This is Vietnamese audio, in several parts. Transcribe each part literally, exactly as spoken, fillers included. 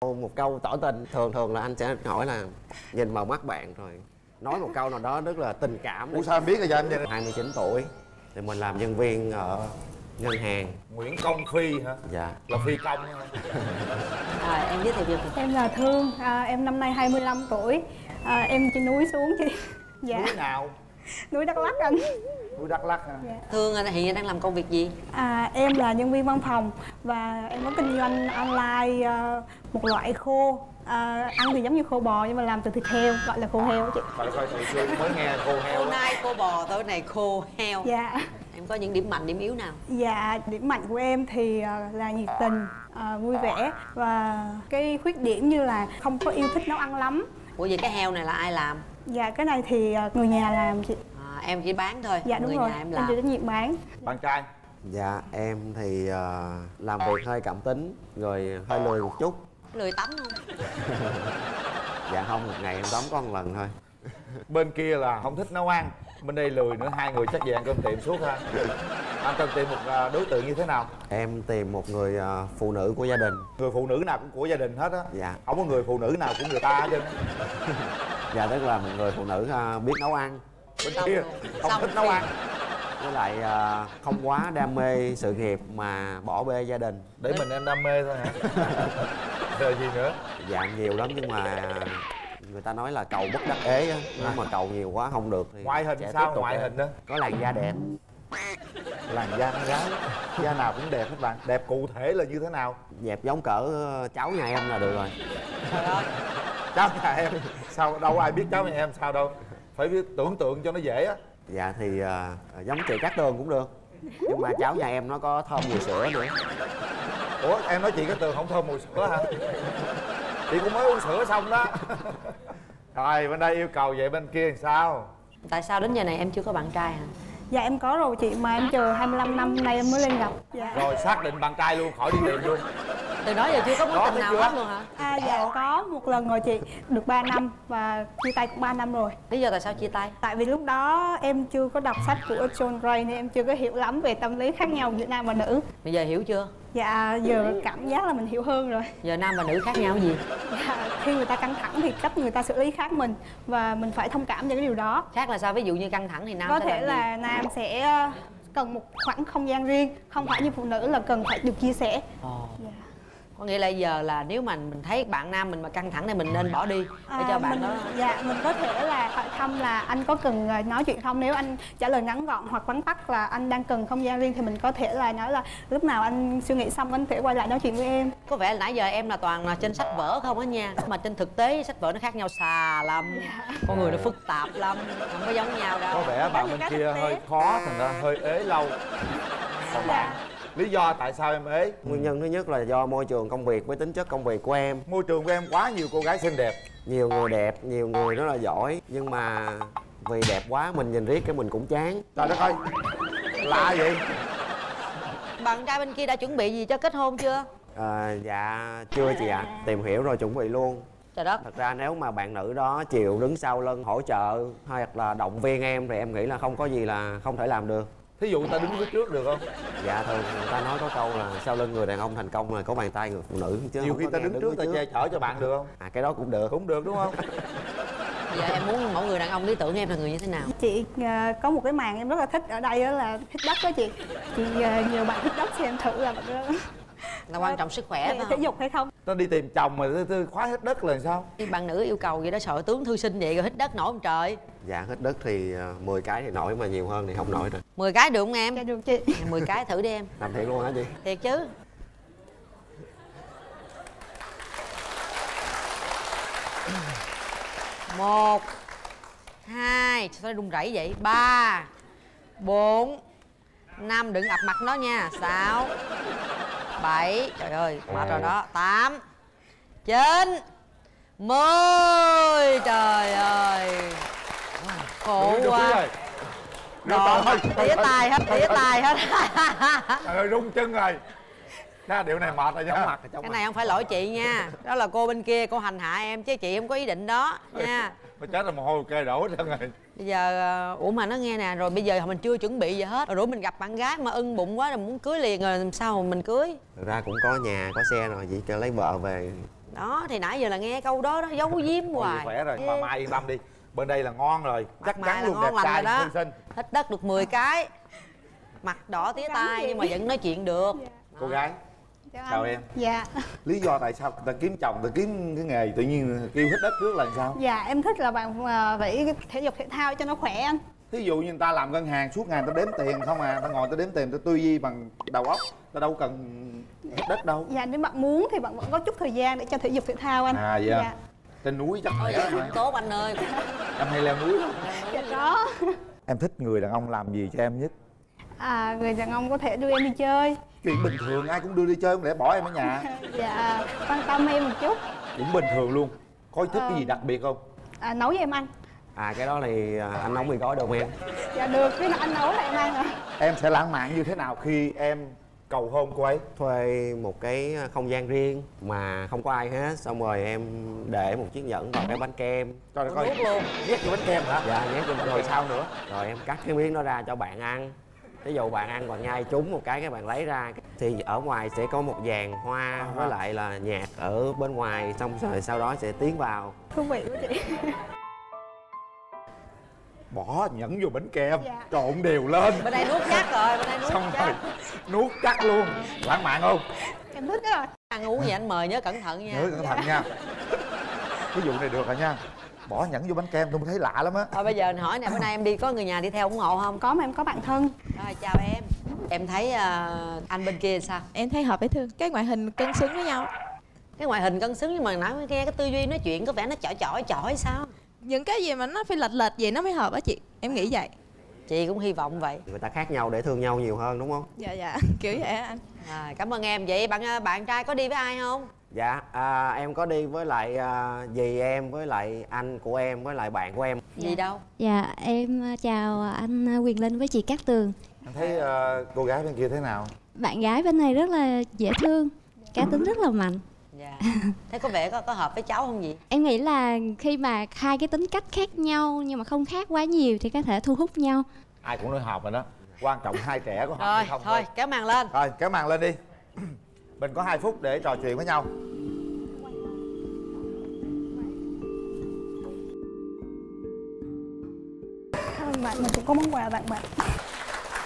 Một câu tỏ tình, thường thường là anh sẽ hỏi là nhìn vào mắt bạn rồi nói một câu nào đó rất là tình cảm. Ủa sao em biết rồi vậy anh? hai mươi chín tuổi thì mình làm nhân viên ở ngân hàng. Nguyễn Công Phi hả? Dạ. Là Phi Công hả? À, em giới thiệu việc. Em là Thương, à, em năm nay hai mươi lăm tuổi, à, em trên núi xuống chị. Dạ. Núi nào? Núi Đắk Lắk anh. Núi Đắk Lắk hả? Dạ. Thương hiện đang làm công việc gì? À, em là nhân viên văn phòng và em có kinh doanh online một loại khô, à, ăn thì giống như khô bò nhưng mà làm từ thịt heo, gọi là khô heo chị. Phải coi thường xuyên mới nghe khô heo. Hôm nay khô bò, tối nay khô heo. Dạ. Em có những điểm mạnh, điểm yếu nào? Dạ, điểm mạnh của em thì là nhiệt tình, à, vui vẻ và cái khuyết điểm như là không có yêu thích nấu ăn lắm. Ủa vậy cái heo này là ai làm? Dạ, cái này thì người nhà làm chị. À, em chỉ bán thôi. Dạ đúng người rồi, nhà em, làm. Em chịu trách nhiệm bán. Bạn trai? Dạ, em thì uh, làm việc hơi cảm tính, rồi hơi lười một chút. Lười tắm không? Dạ không, một ngày em tắm có một lần thôi. Bên kia là không thích nấu ăn, bên đây lười nữa, hai người chắc về ăn cơm tiệm suốt ha. Anh cần tìm một đối tượng như thế nào? Em tìm một người phụ nữ của gia đình. Người phụ nữ nào cũng của gia đình hết á? Dạ. Không có người phụ nữ nào của người ta hết trơn. Dạ, tức là một người phụ nữ biết nấu ăn. Bên kia không thích nấu ăn, với lại không quá đam mê sự nghiệp mà bỏ bê gia đình. Để mình em đam mê thôi hả? Rồi gì nữa? Dạ nhiều lắm nhưng mà người ta nói là cầu bất đắc ế á, nếu mà cầu nhiều quá không được thì ngoại hình sao? Ngoại hình đó có làn da đẹp. Làn da con gái da nào cũng đẹp hết bạn. Đẹp cụ thể là như thế nào? Đẹp giống cỡ cháu nhà em là được rồi. Trời ơi, cháu nhà em sao đâu có ai biết cháu nhà em sao đâu, phải biết tưởng tượng cho nó dễ á. Dạ thì uh, giống chị Cát Tường cũng được, nhưng mà cháu nhà em nó có thơm mùi sữa nữa. Ủa em nói chị Cát Tường không thơm mùi sữa hả? Chị cũng mới uống sữa xong đó. Rồi bên đây yêu cầu vậy bên kia làm sao? Tại sao đến giờ này em chưa có bạn trai hả? Dạ em có rồi chị, mà em chờ hai mươi lăm năm nay em mới lên gặp. Dạ. Rồi xác định bạn trai luôn, khỏi đi tìm luôn. Từ đó giờ chưa có mối tình nào hết luôn hả? À dạ có một lần rồi chị, được ba năm và chia tay cũng ba năm rồi. Lý do tại sao chia tay? Tại vì lúc đó em chưa có đọc sách của John Gray nên em chưa có hiểu lắm về tâm lý khác nhau giữa nam và nữ. Bây giờ hiểu chưa? Dạ giờ cảm giác là mình hiểu hơn rồi. Giờ nam và nữ khác nhau gì? Dạ, khi người ta căng thẳng thì cách người ta xử lý khác mình và mình phải thông cảm cho cái điều đó. Khác là sao? Ví dụ như căng thẳng thì nam có thể là nam sẽ cần một khoảng không gian riêng, không phải như phụ nữ là cần phải được chia sẻ. Oh. Dạ. Có nghĩa là giờ là nếu mà mình thấy bạn nam mình mà căng thẳng thì mình nên bỏ đi để à, cho bạn mình, đó. Dạ mình có thể là hỏi thăm là anh có cần nói chuyện không, nếu anh trả lời ngắn gọn hoặc vắn tắt là anh đang cần không gian riêng thì mình có thể là nói là lúc nào anh suy nghĩ xong anh có thể quay lại nói chuyện với em. Có vẻ là nãy giờ em là toàn là trên sách vở không á nha, mà trên thực tế sách vở nó khác nhau xà lắm. Dạ. Con người nó phức tạp lắm, không có giống nhau đâu. Có vẻ bạn bên kia hơi khó thành ra hơi ế lâu. Còn bạn? Lý do tại sao em ế? Nguyên nhân thứ nhất là do môi trường công việc, với tính chất công việc của em. Môi trường của em quá nhiều cô gái xinh đẹp. Nhiều người đẹp, nhiều người rất là giỏi. Nhưng mà vì đẹp quá mình nhìn riết cái mình cũng chán. Trời đất ơi, lạ vậy. Bạn trai bên kia đã chuẩn bị gì cho kết hôn chưa? À, dạ chưa chị ạ. À. Tìm hiểu rồi chuẩn bị luôn. Trời đất. Thật ra nếu mà bạn nữ đó chịu đứng sau lưng hỗ trợ hoặc là động viên em thì em nghĩ là không có gì là không thể làm được. Thí dụ người ta đứng phía trước được không? Dạ thường người ta nói có câu là sau lưng người đàn ông thành công là có bàn tay người phụ nữ chứ. Nhiều khi ta đứng, đứng trước ta che chở cho bạn được không? À cái đó cũng được. Cũng được đúng không? Dạ em muốn mẫu người đàn ông lý tưởng em là người như thế nào? Chị có một cái màn em rất là thích ở đây đó là hít đất đó chị. Chị nhiều bạn hít đất xem thử là bạn là quan trọng sức khỏe phải không? Thể dục hay không? Nó đi tìm chồng mà khóa hít đất là sao? Bạn nữ yêu cầu vậy đó, sợ tướng thư sinh vậy rồi hít đất nổi không trời? Dạ hít đất thì mười cái thì nổi mà nhiều hơn thì không nổi rồi. mười cái được không em? Dạ được chị. mười cái thử đi em. Làm thiệt luôn hả chị? Thiệt chứ. Một, hai, sao nó rung rẩy vậy? Ba, bốn, năm, đừng ập mặt nó nha. Sáu, bảy, trời ơi, mệt rồi đó. Tám, chín, mười, trời ơi. Khổ quá. Đỏ, tía tài hết, tía tài hết. Trời ơi, rung chân rồi. Cái điều này mệt rồi nha. Cái này không phải lỗi chị nha. Đó là cô bên kia, cô hành hạ em chứ chị không có ý định đó nha. Mà chết rồi mồ hôi kê đổ hết rồi. Bây giờ, ủa mà nó nghe nè, rồi bây giờ mình chưa chuẩn bị gì hết. Rồi rủ mình gặp bạn gái mà ưng bụng quá rồi muốn cưới liền rồi làm sao mà mình cưới? Thực ra cũng có nhà, có xe rồi, chỉ cho lấy vợ về Đó thì nãy giờ là nghe câu đó nó giấu giếm hoài. Khỏe rồi, mà Mai yên tâm đi, bên đây là ngon rồi, chắc chắn luôn, đẹp trai thư sinh, hết đất được mười cái, mặt đỏ tía tai nhưng mà vẫn nói chuyện được. Cô gái chào em. Dạ. Lý do tại sao ta kiếm chồng, ta kiếm cái nghề tự nhiên yêu thích đất trước là sao? Dạ em thích là bạn phải thể dục thể thao cho nó khỏe anh. Thí dụ như người ta làm ngân hàng suốt ngày ta đếm tiền không à, ta ngồi ta đếm tiền ta tư duy bằng đầu óc, ta đâu cần đất đâu. Dạ nếu bạn muốn thì bạn vẫn có chút thời gian để cho thể dục thể thao anh. À dạ. Dạ. Trên núi chắc khỏe lắm anh. Tốt anh ơi. Em hay leo núi. Dạ đó. Em thích người đàn ông làm gì cho em nhất? À người đàn ông có thể đưa em đi chơi. Chuyện bình thường ai cũng đưa đi chơi, không lẽ bỏ em ở nhà. Dạ quan tâm em một chút. Cũng bình thường luôn. Có thích ờ... cái gì đặc biệt không? À, nấu với em ăn. À cái đó thì anh nấu mì gói được em. Dạ được, cái nào anh nấu là em ăn hả? Em sẽ lãng mạn như thế nào khi em cầu hôn cô ấy? Thuê một cái không gian riêng mà không có ai hết, xong rồi em để một chiếc nhẫn vào cái bánh kem. Cho nó coi. Nhét vô bánh kem hả? Dạ nhét vô bánh kem. Rồi sao nữa? Rồi em cắt cái miếng đó ra cho bạn ăn. Ví dụ bạn ăn còn nhai trúng một cái, các bạn lấy ra thì ở ngoài sẽ có một dàn hoa à, với lại là nhạc ở bên ngoài, xong rồi sau đó sẽ tiến vào. Thú vị quá chị. Bỏ nhẫn vô bánh kem, dạ. Trộn đều lên. Bên đây nuốt chắc rồi, bên đây nuốt xong chắc. Rồi, nuốt chắc luôn. Lãng mạn không? Em thích đó rồi. Ăn uống vậy anh mời nhớ cẩn thận nha. Nhớ cẩn thận dạ. Nha. Cái vụ này được rồi nha. Bỏ nhẫn vô bánh kem tôi thấy lạ lắm á. Thôi bây giờ mình hỏi nè, bữa nay em đi có người nhà đi theo ủng hộ không? Có mà em có bạn thân. Rồi chào em. Em thấy uh, anh bên kia sao? Em thấy hợp với Thương. Cái ngoại hình cân xứng với nhau. Cái ngoại hình cân xứng nhưng mà nãy nghe cái tư duy nói chuyện có vẻ nó chọi chọi chọi sao? Những cái gì mà nó phải lệch lệch vậy nó mới hợp á chị. Em nghĩ vậy. Chị cũng hy vọng vậy. Người ta khác nhau để thương nhau nhiều hơn đúng không? Dạ dạ, kiểu vậy á anh. À, cảm ơn em. Vậy bạn bạn trai có đi với ai không? Dạ, à, em có đi với lại à, dì em, với lại anh của em, với lại bạn của em. Dạ. Gì đâu? Dạ, em chào anh Quyền Linh với chị Cát Tường. Em thấy à, cô gái bên kia thế nào? Bạn gái bên này rất là dễ thương, cá tính rất là mạnh. Dạ. Thế có vẻ có, có hợp với cháu không vậy? Em nghĩ là khi mà hai cái tính cách khác nhau nhưng mà không khác quá nhiều thì có thể thu hút nhau. Ai cũng nói hợp rồi đó. Quan trọng hai trẻ có hợp rồi, hay không thôi. Thôi, kéo màn lên. Rồi, kéo màn lên đi. Mình có hai phút để trò chuyện với nhau. Thôi bạn, mình cũng có món quà tặng bạn.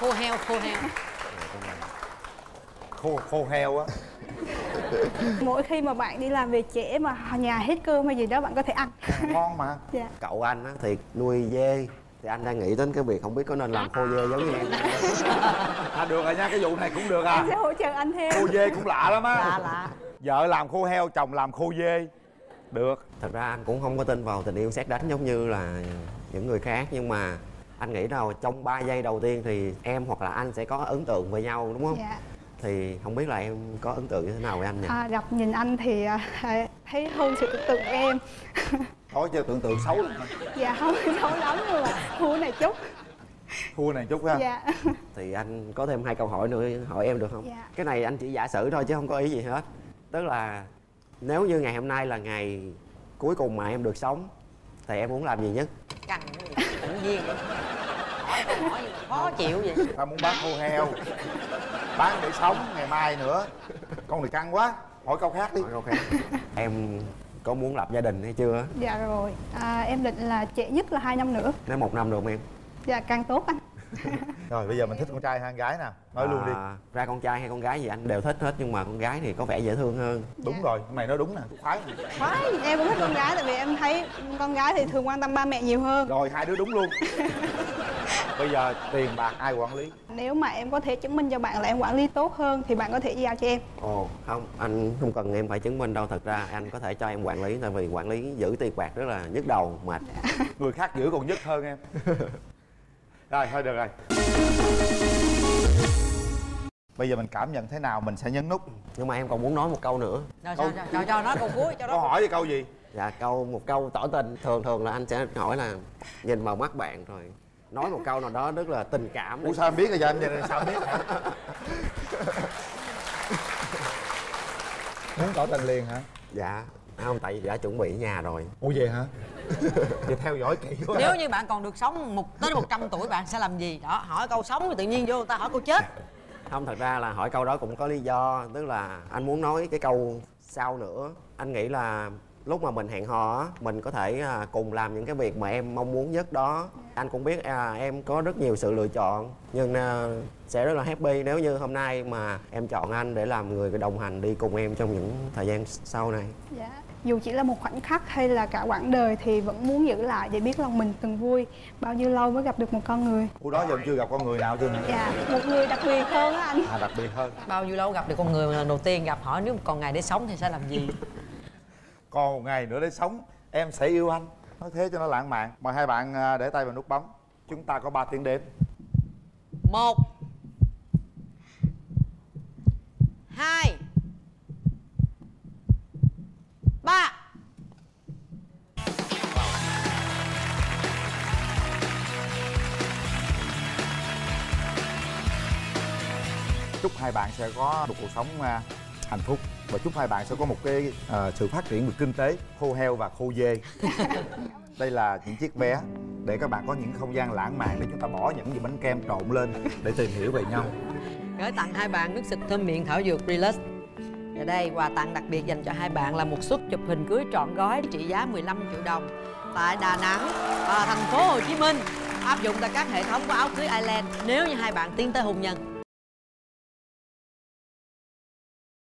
Khô heo, khô heo. Khô, khô heo á. Mỗi khi mà bạn đi làm về trễ mà nhà hết cơm hay gì đó bạn có thể ăn. Ngon mà. Dạ. Cậu anh á thì nuôi dê. Thì anh đang nghĩ đến cái việc không biết có nên làm khô dê giống như em. À được rồi nha, cái vụ này cũng được à. Em sẽ hỗ trợ anh thêm. Khô dê cũng lạ lắm á. Lạ lạ. Vợ làm khô heo, chồng làm khô dê. Được. Thật ra anh cũng không có tin vào tình yêu sét đánh giống như là những người khác. Nhưng mà anh nghĩ đâu trong ba giây đầu tiên thì em hoặc là anh sẽ có ấn tượng với nhau đúng không? Dạ. Thì không biết là em có ấn tượng như thế nào với anh nhỉ? À, gặp nhìn anh thì thấy hơn sự tưởng tượng của em. Thôi chứ tưởng tượng xấu lắm. Dạ không xấu lắm nhưng mà thua này chút. Thua này chút ha. Dạ. Thì anh có thêm hai câu hỏi nữa hỏi em được không? Dạ. Cái này anh chỉ giả sử thôi chứ không có ý gì hết. Tức là nếu như ngày hôm nay là ngày cuối cùng mà em được sống thì em muốn làm gì nhất? Cằn tự nhiên vậy. Hỏi câu hỏi gì khó chịu vậy. Tao muốn bán khô heo. Bán để sống ngày mai nữa. Con này căng quá. Hỏi câu khác đi. Hỏi câu khác. Em có muốn lập gia đình hay chưa? Dạ rồi, à, em định là trễ nhất là hai năm nữa. Nếu một năm được không em? Dạ càng tốt anh. Rồi bây giờ mình thích con trai hay con gái nào? Nói à, luôn đi. Ra con trai hay con gái gì anh đều thích hết nhưng mà con gái thì có vẻ dễ thương hơn. Dạ. Đúng rồi, mày nói đúng nè. Khoái. Khoái, em cũng thích con gái tại vì em thấy con gái thì thường quan tâm ba mẹ nhiều hơn. Rồi hai đứa đúng luôn. Bây giờ tiền bạc ai quản lý? Nếu mà em có thể chứng minh cho bạn là em quản lý tốt hơn thì bạn có thể giao cho em. Ồ, không, anh không cần em phải chứng minh đâu. Thật ra anh có thể cho em quản lý. Tại vì quản lý giữ tiền bạc rất là nhức đầu, mệt. Dạ. Người khác giữ còn nhức hơn em. Rồi, thôi được rồi. Bây giờ mình cảm nhận thế nào mình sẽ nhấn nút. Nhưng mà em còn muốn nói một câu nữa. Rồi, câu... sao, sao, cho nói câu cuối cho nó. Câu hỏi về câu gì? Dạ, câu một câu tỏ tình. Thường thường là anh sẽ hỏi là nhìn vào mắt bạn rồi nói một câu nào đó rất là tình cảm. Ủa sao em biết rồi giờ em nhìn sao em biết hả? Muốn tỏ tình liền hả? Dạ không, tại vì đã chuẩn bị nhà rồi. Ủa vậy hả? Thì theo dõi kỹ quá. Nếu như bạn còn được sống một tới một trăm tuổi bạn sẽ làm gì? Đó, hỏi câu sống thì tự nhiên vô người ta hỏi câu chết. Không, thật ra là hỏi câu đó cũng có lý do. Tức là anh muốn nói cái câu Sau nữa anh nghĩ là lúc mà mình hẹn hò mình có thể cùng làm những cái việc mà em mong muốn nhất đó. Anh cũng biết à, em có rất nhiều sự lựa chọn, nhưng à, sẽ rất là happy nếu như hôm nay mà em chọn anh để làm người đồng hành đi cùng em trong những thời gian sau này. Dạ. Dù chỉ là một khoảnh khắc hay là cả quãng đời thì vẫn muốn giữ lại để biết lòng mình từng vui. Bao nhiêu lâu mới gặp được một con người? Ủa đó giờ chưa gặp con người nào chưa? Dạ, một người đặc biệt hơn á anh. À, đặc biệt hơn. Bao nhiêu lâu gặp được con người mà lần đầu tiên gặp hỏi nếu còn ngày để sống thì sẽ làm gì? Còn một ngày nữa để sống, em sẽ yêu anh. Nói thế cho nó lãng mạn. Mời hai bạn để tay vào nút bấm. Chúng ta có ba tiếng đếm. Một, hai, ba. Chúc hai bạn sẽ có một cuộc sống hạnh phúc. Và chúc hai bạn sẽ có một cái uh, sự phát triển về kinh tế, khô heo và khô dê. Đây là những chiếc vé để các bạn có những không gian lãng mạn, để chúng ta bỏ những gì bánh kem trộn lên để tìm hiểu về nhau. Gửi tặng hai bạn nước xịt thơm miệng thảo dược Relax. Và đây, quà tặng đặc biệt dành cho hai bạn là một suất chụp hình cưới trọn gói trị giá mười lăm triệu đồng tại Đà Nẵng và thành phố Hồ Chí Minh, áp dụng tại các hệ thống của áo cưới Island nếu như hai bạn tiến tới hôn nhân.